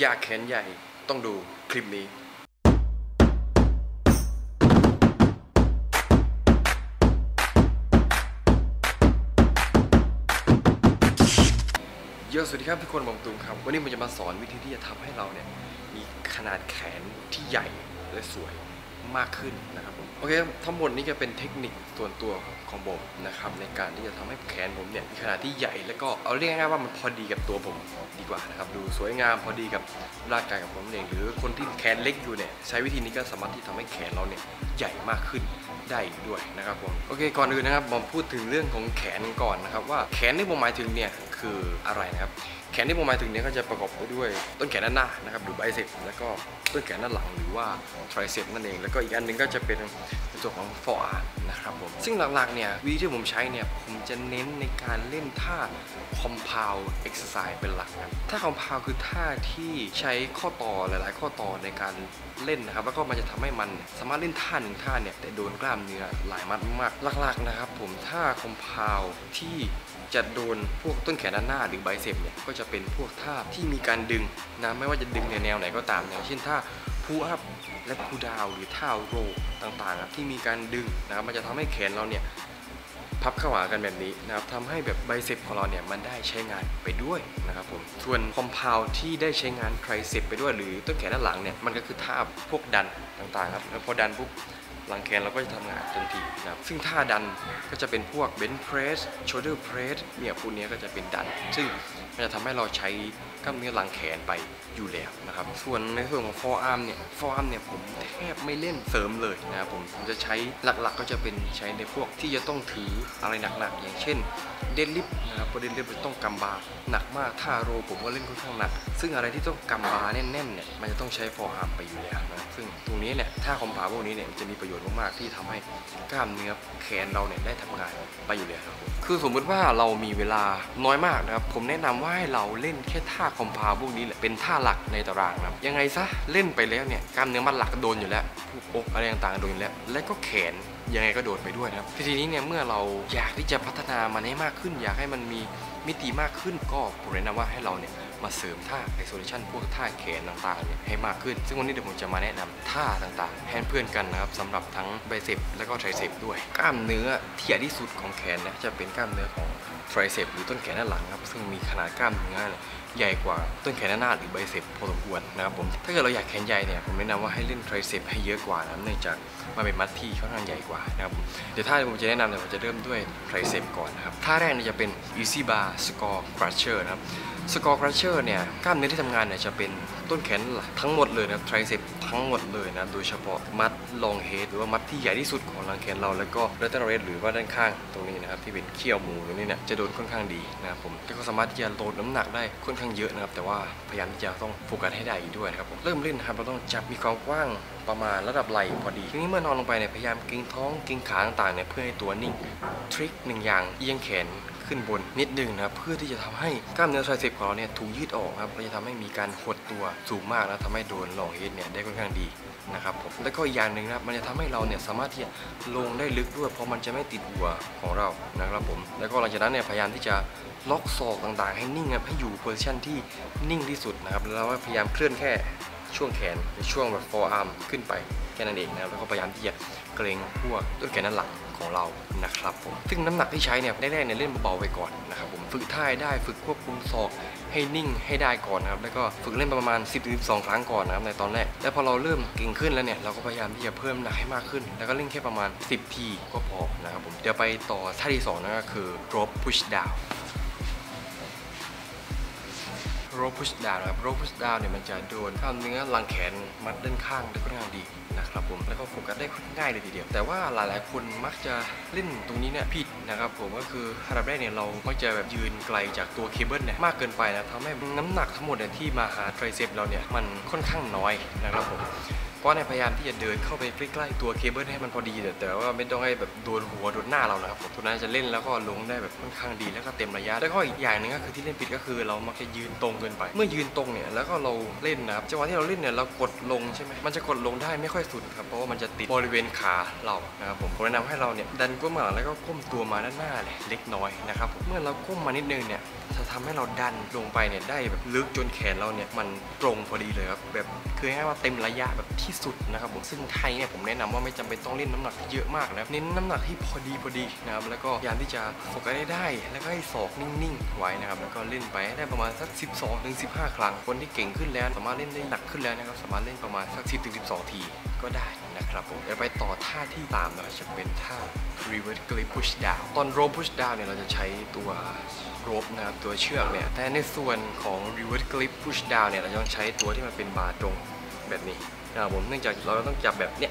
อยากแขนใหญ่ต้องดูคลิปนี้เยอะสวัสดีครับทุกคนผมตูมครับวันนี้ผมจะมาสอนวิธีที่จะทำให้เราเนี่ยมีขนาดแขนที่ใหญ่และสวยมากขึ้นนะครับผมโอเคทั้งหมดนี้จะเป็นเทคนิคส่วนตัวของผมนะครับในการที่จะทำให้แขนผมเนี่ยมีขนาดที่ใหญ่แล้วก็เอาเรียกง่ายว่ามันพอดีกับตัวผมดีกว่านะครับดูสวยงามพอดีกับร่างกายของผมเองหรือคนที่แขนเล็กอยู่เนี่ยใช้วิธีนี้ก็สามารถที่ทำให้แขนเราเนี่ยใหญ่มากขึ้นได้ด้วยนะครับผมโอเคก่อนอื่นนะครับผมพูดถึงเรื่องของแขนก่อนนะครับว่าแขนที่ผมหมายถึงเนี่ยคืออะไรนะครับแขนที่ผมหมายถึงนี้ก็จะประกอบไปด้วยต้นแขนด้านหน้านะครับหรือไบเซ็ปแล้วก็ต้นแขนด้านหลังหรือว่าไทรเซ็ปนั่นเองแล้วก็อีกอันนึงก็จะเป็นส่วนของฟอร์อาร์มนะครับผมซึ่งหลักๆเนี่ยวิธีที่ผมใช้เนี่ยผมจะเน้นในการเล่นท่าคอมเพลว์เอ็กซ์ไซส์เป็นหลักนะท่าคอมเพลว์คือท่าที่ใช้ข้อต่อหลายๆข้อต่อในการเล่นนะครับแล้วก็มันจะทำให้มันสามารถเล่นท่าหนึ่งท่าเนี่ยแต่โดนกล้ามเนื้อหลายมัดมากหลักๆนะครับผมท่าคอมเพลว์ที่จะโดนพวกต้นแขนด้านหน้าหรือไบเซ็ปเนี่ยก็จะเป็นพวกท่าที่มีการดึงนะไม่ว่าจะดึงในแนวไหนก็ตามอย่างเช่นท่าพุชอัพและพุชดาวน์หรือท่าโรลต่างๆที่มีการดึงนะครับมันจะทำให้แขนเราเนี่ยพับเข้าหากันแบบนี้นะครับทำให้แบบไบเซ็ปของเราเนี่ยมันได้ใช้งานไปด้วยนะครับผมส่วนคอมเพลว์ที่ได้ใช้งานไทรเซ็ปไปด้วยหรือต้นแขนด้านหลังเนี่ยมันก็คือท่าพวกดันต่างๆครับแล้วพอดันปุ๊บหลังแขนเราก็จะทำงานทันทีนะครับซึ่งท่าดันก็จะเป็นพวก bench press shoulder press เนี่ยพวกนี้ก็จะเป็นดันซึ่งมันจะทำให้เราใช้กล้ามเนื้อหลังแขนไปอยู่แล้วนะครับส่วนในส่วนของ forearm เนี่ย forearm เนี่ยผมแทบไม่เล่นเสริมเลยนะครับผมจะใช้หลักๆก็จะเป็นใช้ในพวกที่จะต้องถืออะไรหนักๆอย่างเช่น deadlift นะครับเพราะ deadlift ต้องกำบาหนักมากท่าโรผมก็เล่นค่อนข้างหนักซึ่งอะไรที่ต้องกำบาแน่นๆเนี่ยมันจะต้องใช้ forearm ไปอยู่แล้วนะซึ่งตรงนี้เนี่ยท่าคอมเพลว์พวกนี้เนี่ยจะมีประโยชน์มากๆที่ทำให้กล้ามเนื้อแขนเราเนี่ยได้ทำงานไปอยู่แล้วครับคือสมมุติว่าเรามีเวลาน้อยมากนะครับผมแนะนำว่าให้เราเล่นแค่ท่าคอมเพลว์พวกนี้แหละเป็นท่าหลักในตารางนะยังไงซะเล่นไปแล้วเนี่ยกล้ามเนื้อมัดหลักโดนอยู่แล้วอกอะไรต่างๆโดนอยู่แล้วและก็แขนยังไงก็โดนไปด้วยนะครับทีนี้เนี่ยเมื่อเราอยากที่จะพัฒนามันให้มากขึ้นอยากให้มันมีมิติมากขึ้นก็ผมแนะนำว่าให้เราเนี่ยมาเสริมท่า isolation พวกท่าแขนต่างๆเนี่ยให้มากขึ้นซึ่งวันนี้เดี๋ยวผมจะมาแนะนำท่าต่างๆให้เพื่อนกันนะครับสำหรับทั้งไบเซ็ปและก็ไทรเซ็ปด้วยกล้ามเนื้อที่ใหญ่ที่สุดของแขนนะจะเป็นกล้ามเนื้อของไทรเซ็ปหรือต้นแขนด้านหลังครับซึ่งมีขนาดกล้ามเนื้อใหญ่กว่าต้นแขนด้านหน้าหรือไบเซ็ปพอสมควรนะครับผมถ้าเกิดเราอยากแขนใหญ่เนี่ยผมแนะนำว่าให้เล่นไทรเซ็ปให้เยอะกว่านะเนื่องจากมันเป็นมัดที่ค่อนข้างใหญ่กว่านะครับเดี๋ยวท่าที่ผมจะแนะนำเนี่ยผมจะเริ่มด้วยไทรเซ็ปก่อนนะครับท่าแรกเนี่ยจะเป็น easy bar squat crusher นะครับsquat crusher เนี่ยกล้ามเนื้อที่ทำงานเนี่ยจะเป็นต้นแขนทั้งหมดเลยนะครับไทรเซ็ปทั้งหมดเลยนะโดยเฉพาะมัด long head หรือว่ามัดที่ใหญ่ที่สุดของหลังแขนเราแล้วก็ lateral raise หรือว่าด้านข้างตรงนี้นะครับที่เป็นเขี้ยวหมูตรงนี้เนี่ยจะโดนค่อนข้างดีนะครับผมก็สามารถที่จะโหลดน้ำหนักได้ค่อนข้างเยอะนะครับแต่ว่าพยายามที่จะต้องโฟกัสให้ได้ด้วยนะครับผมเริ่มเล่นครับเราต้องจับมีความกว้างประมาณระดับไหล่พอดีทีนี้เมื่อนอนลงไปเนี่ยพยายามเกร็งท้องเกร็งขาต่างๆเนี่ยเพื่อให้ตัวนิ่งทริคหนึ่งอย่างเอียงแขนขึ้นบนนิดนึงนะครับเพื่อที่จะทำให้กล้ามเนื้อไทรเซ็ปของเราเนี่ยถูกยืดออกครับจะทำให้มีการหดตัวสูงมากนะทำให้โดนหลอกเอ็นเนี่ยได้ค่อนข้างดีนะครับผมแล้วก็อย่างหนึ่งนะมันจะทำให้เราเนี่ยสามารถที่จะลงได้ลึกด้วยเพราะมันจะไม่ติดหัวของเรานะครับผมแล้วก็หลังจากนั้นเนี่ยพยายามที่จะล็อกศอกต่างๆให้นิ่งครับให้อยู่โพสิชันที่นิ่งที่สุดนะครับแล้วพยายามเคลื่อนแค่ช่วงแขนในช่วงแบบ forearm ขึ้นไปแค่นั้นเองนะครับแล้วก็พยายามที่จะเกร็งพวกต้นแขนด้านหลังของเรานะครับผมซึ่งน้ำหนักที่ใช้เนี่ยแรกๆเนี่ยเล่นเบาๆไปก่อนนะครับผมฝึกท่าได้ฝึกควบคุมศอกให้นิ่งให้ได้ก่อนนะครับแล้วก็ฝึกเล่นประมาณ 10-12 ครั้งก่อนนะครับในตอนแรกแล้วพอเราเริ่มเก่งขึ้นแล้วเนี่ยเราก็พยายามที่จะเพิ่มหนักให้มากขึ้นแล้วก็เล่นแค่ประมาณ10ทีก็พอนะครับผมเดี๋ยวไปต่อท่าที่2นั่นก็คือ drop push down row push down นะครับ row push down เนี่ยมันจะโดนกล้ามเนื้อหลังแขนมัดด้านข้างได้ค่อนข้างดีนะครับผมแล้วก็โฟกัสได้ค่อนง่ายเลยทีเดียวแต่ว่าหลายๆคนมักจะเล่นตรงนี้เนี่ยผิดนะครับผมก็คือระดับแรกเนี่ยเรามักจะแบบยืนไกลจากตัวเคเบิลเนี่ยมากเกินไปนะทำให้น้ำหนักทั้งหมดเนี่ยที่มาหาไทรเซ็ปเราเนี่ยมันค่อนข้างน้อยนะครับผม ก็เนี่ยพยายามที่จะเดินเข้าไปใกล้ๆตัวเคเบิลให้มันพอดีแต่ว่าไม่ต้องให้แบบโดนหัวโดนหน้าเรานะครับผมตัวนั้นจะเล่นแล้วก็ลงได้แบบค่อนข้างดีแล้วก็เต็มระยะแล้วก็อีกอย่างนึงก็คือที่เล่นผิดก็คือเรามักจะยืนตรงเกินไปเมื่อยืนตรงเนี่ยแล้วก็เราเล่นนะครับจังหวะที่เราเล่นเนี่ยเรากดลงใช่ไหมมันจะกดลงได้ไม่ค่อยสุดครับเพราะว่ามันจะติดบริเวณขาเรานะครับผมแนะนำให้เราเนี่ยดันก้มหลังแล้วก็ก้มตัวมาด้านหน้าเลยเล็กน้อยนะครับเมื่อเราก้มมานิดนึงเนี่ยจะทำให้เราดันลงไปเนี่ยได้แบบลึกจนแขนเราเนี่ยมันตรงพอดีเลยครับแบบคือง่ายว่าเต็มระยะแบบที่สุดนะครับผมซึ่งไทยเนี่ยผมแนะนำว่าไม่จำเป็นต้องเล่นน้ำหนักเยอะมากนะเน้นน้ำหนักที่พอดีนะครับแล้วก็พยายามที่จะโฟกัสได้แล้วก็ให้ศอกนิ่งๆไว้นะครับแล้วก็เล่นไปได้ประมาณสัก 12-15 ครั้งคนที่เก่งขึ้นแล้วสามารถเล่นได้หนักขึ้นแล้วนะครับสามารถเล่นประมาณสัก 10-12 ทีก็ได้นะครับผมเดี๋ยวไปต่อท่าที่ตามนะจะเป็นท่า reverse grip push down ตอน rope push down เนี่ยเราจะใช้ตัวโรปนะครับตัวเชือกเนี่ยแต่ในส่วนของ reverse grip push down เนี่ยเราต้องใช้ตัวที่มันเป็นบาร์ตรงแบบนี้นะครับผมเนื่องจากเราต้องจับแบบเนี้ย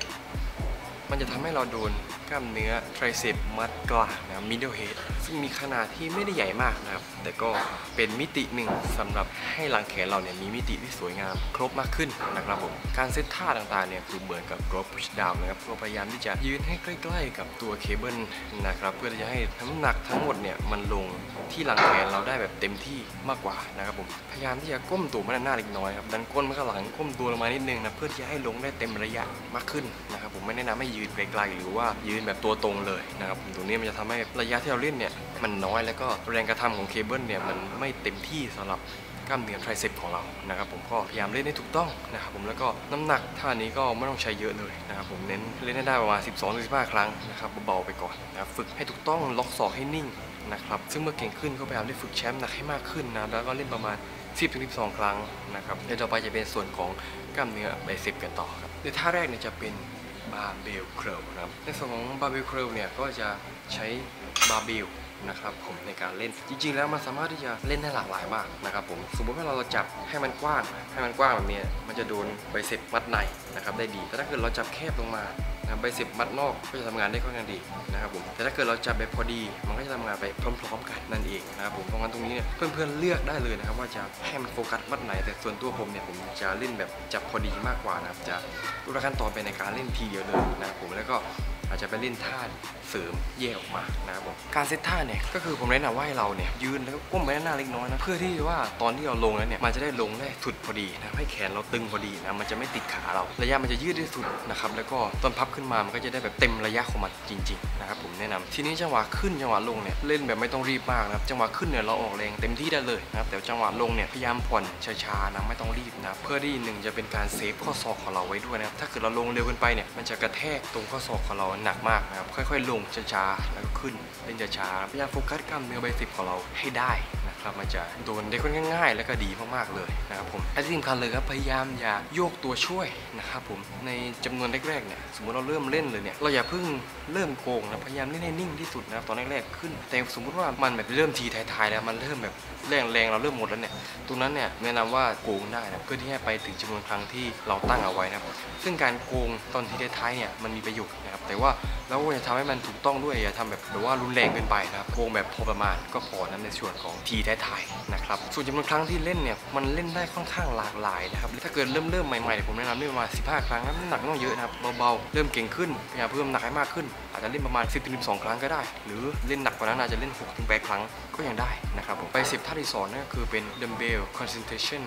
มันจะทำให้เราโดนกล้ามเนื้อไทรเซปมัดกลางนะ middle head ซึ่งมีขนาดที่ไม่ได้ใหญ่มากนะครับแต่ก็เป็นมิติหนึ่งสำหรับให้หลังแขนเราเนี่ยมีมิติที่สวยงามครบมากขึ้นนะครับผมการเซตท่าต่างๆเนี่ยคือเหมือนกับ drop push down นะครับเราพยายามที่จะยืนให้ใกล้ๆกับตัวเคเบิลนะครับเพื่อจะให้น้ำหนักทั้งหมดเนี่ยมันลงที่หลังแขนเราได้แบบเต็มที่มากกว่านะครับผมพยายามที่จะก้มตัวมาด้านหน้าเล็กน้อยครับดันก้นมาข้างหลังก้มตัวลงมานิดนึงนะเพื่อที่จะให้ลงได้เต็มระยะมากขึ้นนะครับผมไม่แนะนำให้ยืนไกลๆหรือว่ายืนแบบตัวตรงเลยนะครับตรงนี้มันจะทำให้ระยะที่เราเล่นเนี่ยมันน้อยแล้วก็แรงกระทำของเคเบิลเนี่ยมันไม่เต็มที่สำหรับกล้ามเนื้อไทรเซปของเรานะครับผมก็พยายามเล่นให้ถูกต้องนะครับผมแล้วก็น้ำหนักท่านี้ก็ไม่ต้องใช้เยอะเลยนะครับผมเน้นเล่นให้ได้ประมาณ 12-15 ครั้งนะครับเบาๆไปก่อนนะฝึกให้ถูกต้องล็อกศอกให้นิ่งนะครับซึ่งเมื่อเก่งขึ้นก็พยายามได้ฝึกแชมป์หนักให้มากขึ้นนะแล้วก็เล่นประมาณ 10-12 ครั้งนะครับเดี๋ยวต่อไปจะเป็นส่วนของกล้ามเนื้อไบเซปกันต่อครับในท่าแรกเนี่ยจะเป็นบาร์เบลเคอร์ลนะครับในส่วนของบาร์เบลเคอร์ลเนี่ยก็จะใช้บาร์เบลนะครับผมในการเล่นจริงๆแล้วมันสามารถที่จะเล่นได้หลากหลายมากนะครับผมสมมติว่าเราจับให้มันกว้างแบบนี้มันจะโดนไบเซปมัดในนะครับได้ดีแต่ถ้าเกิดเราจับแคบลงมานะไบเซปมัดนอกก็จะทำงานได้ค่อนข้างดีนะครับผมแต่ถ้าเกิดเราจับแบบพอดีมันก็จะทำงานไปพร้อมๆกันนั่นเองนะครับผมเพราะงั้นตรงนี้เนี่ยเพื่อนๆเลือกได้เลยนะครับว่าจะให้มันโฟกัสมัดไหนแต่ส่วนตัวผมเนี่ยผมจะเล่นแบบจับพอดีมากกว่านะครับจะดูขั้นตอนไปในการเล่นทีเดียวเลยนะครับผมแล้วก็อาจจะไปเล่นท่าเสริมแยกออกมานะครับผมการเซตท่าเนี่ยก็คือผมแนะนำว่าให้เราเนี่ยยืนแล้วก็ก้มไปด้านหน้าเล็กน้อยนะเพื่อที่ว่าตอนที่เราลงแล้วเนี่ยมันจะได้ลงได้สุดพอดีนะให้แขนเราตึงพอดีนะมันจะไม่ติดขาเราระยะมันจะยืดได้สุดนะครับแล้วก็ตอนพับขึ้นมามันก็จะได้แบบเต็มระยะของมันจริงๆนะครับผมแนะนำทีนี้จังหวะขึ้นจังหวะลงเนี่ยเล่นแบบไม่ต้องรีบมากนะครับจังหวะขึ้นเนี่ยเราออกแรงเต็มที่ได้เลยนะครับแต่จังหวะลงเนี่ยพยายามผ่อนช้าๆนะไม่ต้องรีบนะเพื่อที่หนึ่งจะเป็นการเซฟข้อศอกของเราไว้ด้วยนะครับถ้าเกิดเราลงเร็วเกินไปเนี่ยมันจะกระแทกตรงข้อศอกของเราหนักมากนะครับค่อยๆลงช้าๆแล้วก็ขึ้นเล่นช้าๆพยายามโฟกัสกล้ามเนื้อไบเซปของเราให้ได้นะครับมันจะโดนได้ค่อนข้างง่ายและก็ดีมากๆเลยนะครับผมและที่สำคัญเลยครับพยายามอย่าโยกตัวช่วยนะครับผมในจำนวนแรกๆเนี่ยสมมติเราเริ่มเล่นเลยเนี่ยเราอย่าเพิ่งเริ่มโกงนะพยายามเล่นให้นิ่งที่สุดนะตอนแรกๆขึ้นแต่สมมุติว่ามันแบบเริ่มทีท้ายๆแล้วมันเริ่มแบบแรงเราเริ่มหมดแล้วเนี่ยตรงนั้นเนี่ยแนะนำว่าโกงได้นะเพื่อที่ให้ไปถึงจำนวนครั้งที่เราตั้งเอาไว้นะครับซึ่งการโกงตอนทีท้ายๆเนี่ยมันมีประโยชน์นะครับแต่ว่าเราก็จะทำให้มันถูกต้องด้วยอย่าทำแบบหรือว่ารุนแรงเกินไปนะครับโกงแบบพอประมาณก็พอนั้นในส่วนของทีท้ายๆนะครับส่วนจำนวนครั้งที่เล่นเนี่ยมันเล่นได้ค่อนข้างหลากหลายนะครับถ้าเกิดเริ่มใหม่ๆผมแนะนำเล่นประมาณ15 ครั้งน้ำหนักต้องเยอะนะครับเบาๆเริ่มเก่งขึ้นพยายามเพิ่มหนักให้มากขึ้นอาจจะเล่นประมาณ 10-12 ครั้งก็ได้หรือเล่นหนักกว่านั้นอาจจะเล่น 6-8 ครั้งก็ยังได้นะครับผมไป10ท่าที่สอนนั่นก็คือเป็น dumbbell concentration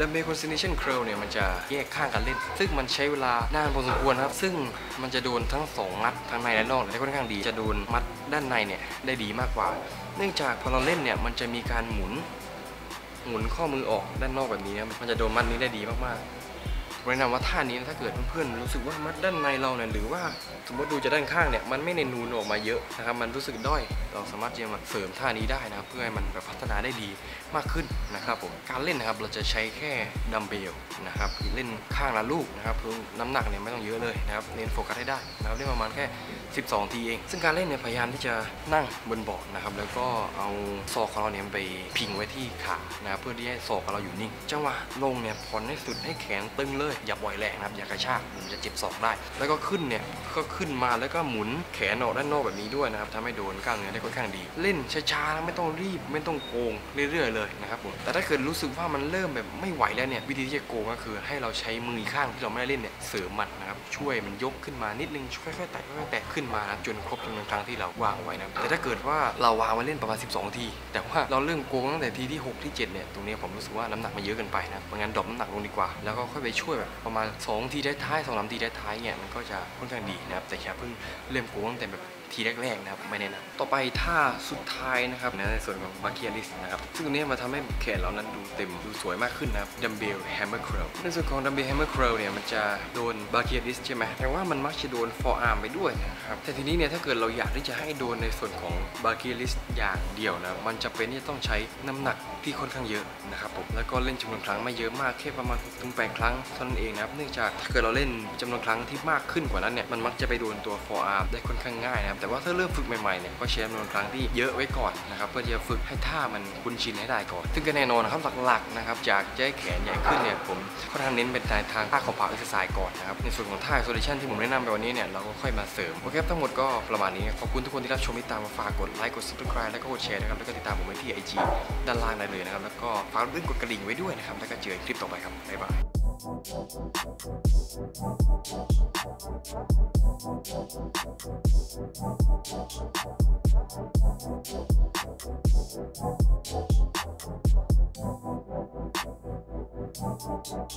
dumbbell concentration curl เนี่ยมันจะแยกข้างกันเล่นซึ่งมันใช้เวลานานพอสมควรครับซึ่งมันจะโดนทั้ง2มัดทั้งในและนอกได้ค่อนข้างดีจะโดนมัดด้านในเนี่ยได้ดีมากกว่าเนื่องจากพอเราเล่นเนี่ยมันจะมีการหมุนข้อมือออกด้านนอกแบบนี้นะมันจะโดนมัดนี้ได้ดีมากๆแนะนำว่าท่านี้ถ้าเกิดเพื่อนๆรู้สึกว่ามัดด้านในเราเนี่ยหรือว่าสมมติดูจะด้านข้างเนี่ยมันไม่ในนูนออกมาเยอะนะครับมันรู้สึกด้อยเราสามารถจะมาเสริมท่านี้ได้นะเพื่อให้มันแบบพัฒนาได้ดีมากขึ้นนะครับผมการเล่นนะครับเราจะใช้แค่ดัมเบลนะครับเล่นข้างละลูกนะครับเพิ่มน้ำหนักเนี่ยไม่ต้องเยอะเลยนะครับเน้นโฟกัสให้ได้นะครับเล่นประมาณแค่12 ทีเองซึ่งการเล่นเนี่ยพยายามที่จะนั่งบนบอร์ดนะครับแล้วก็เอาศอกของเราเนี่ยไปพิงไว้ที่ขานะเพื่อที่ให้ศอกของเราอยู่นิ่งจังหวะลงเนี่ยผ่อนให้สุดให้แขนตึงเลย เลยอย่าปล่อยแรงนะครับอย่ากระชากผมจะเจ็บศอกได้แล้วก็ขึ้นเนี่ยก็ขึ้นมาแล้วก็หมุนแขนออกด้านนอกแบบนี้ด้วยนะครับทำให้โดนกล้ามเนื้อได้ค่อนข้างดีเล่นช้าๆไม่ต้องรีบไม่ต้องโกงเรื่อยๆเลยนะครับผมแต่ถ้าเกิดรู้สึกว่ามันเริ่มแบบไม่ไหวแล้วเนี่ยวิธีที่จะโกงก็คือให้เราใช้มือข้างที่เราไม่ได้เล่นเนี่ยเสริมมันนะครับช่วยมันยกขึ้นมานิดนึงค่อยๆแตะค่อยๆแตะขึ้นมานะจนครบจำนวนครั้งที่เราวางไว้นะแต่ถ้าเกิดว่าเราวางมาเล่นประมาณ12ทีแต่ว่าเราเริ่มโกงตั้งแต่ทีที่6ที่7เนี่ยตรงนี้ผมรู้สึกว่าน้ำหนักมันเยอะเกินไปนะงั้นดรอปน้ำหนักลงดีกว่าแล้วก็ค่อยไปช่วยแบบประมาณ2ทีท้ายๆ2-3ทีท้ายๆเนี่ยมันก็จะค่อนข้างดีนะครับแต่แค่เพิ่งเริ่มโกงตั้งแต่แบบทีแรกๆนะครับไม่แนะนำต่อไปท่าสุดท้ายนะครับในส่วนของมาเคียริสนะครับซึ่งตรงนี้มาทำให้แขนเรานั้นดูเต็มดูสวยมากขึ้นนะครับดัมเบลแฮมเมอร์เคอร์ลในส่วนของดัมเบลแฮมเมอร์เคอร์ลเนี่ยมันจะโดนมาเคียริสใช่ไหมแต่ว่ามันมักจะโดนฟอร์อาร์มไปด้วยนะครับแต่ทีนี้เนี่ยถ้าเกิดเราอยากที่จะให้โดนในส่วนของมาเคียริสอย่างเดียวนะมันจะเป็นที่จะต้องใช้น้ำหนักที่ค่อนข้างเยอะนะครับผมแล้วก็เล่นจำนวนครั้งไม่เยอะมากแค่ประมาณ 6-8 ครั้งเท่านั้นเองนะครับเนื่องจากถ้าเกิดเราเล่นจำนวนครั้งที่มากขึ้นกว่านั้นเนี่ยมันมักจะไปโดนตัวฟอร์อาร์มได้ค่อนข้างง่ายนะแต่ว่าถ้าเริ่มฝึกใหม่ๆเนี่ยก็ใช้จำนวนครั้งที่เยอะไว้ก่อนนะครับเพื่อจะฝึกให้ท่ามันคุ้นชินให้ได้ก่อนซึ่งก็แน่นอนนะครับหลักๆนะครับจากจะให้แขนใหญ่ขึ้นเนี่ยผมค่อนข้างเน้นเป็นทางท่าคอมเพลซ์ไซส์ก่อนนะครับในส่วนของท่าโซลิชันที่ผมแนะนำไปวันนี้เนี่ยเราก็ค่อยมาเสริมโอเคทั้งหมดก็ประมาณนี้ขอบคุณทุกคนที่รับชมที่ตามมาฝากกดไลค์กด subscribe แล้วก็กดแชร์นะครับแล้วก็ติดตามผมไปที่ IG ด้านล่างได้เลยนะครับแล้วก็ฝากกดกระดิ่งไว้ด้วยนะครับแล้วก็เจอคลิปต่อไปครับบ๊ายบาย